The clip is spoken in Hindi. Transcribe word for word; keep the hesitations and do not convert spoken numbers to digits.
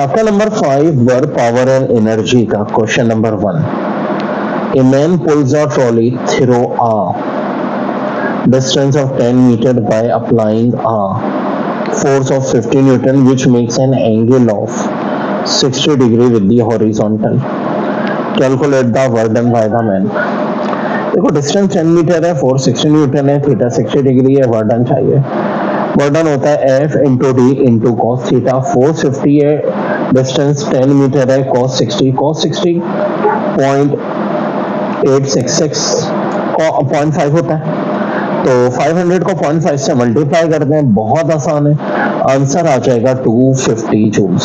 आपका number five work power and energy का question number one. A man pulls a trolley through a distance of ten metre by applying a force of fifty newton which makes an angle of sixty degree with the horizontal. Calculate the work done by the man. देखो डिस्टेंस टेन मीटर है, फोर्स सिक्सटी न्यूटन है, थीटा सिक्सटी डिग्री है, वर्डन चाहिए। वर्डन होता है F into D into cos theta. Force fifty है, डिस्टेंस टेन मीटर है, cos sixty cos sixty point eight six six point five होता है, तो फाइव हंड्रेड को पॉइंट फाइव से मल्टीप्लाई करते हैं। बहुत आसान है, आंसर आ जाएगा टू फिफ्टी जूल।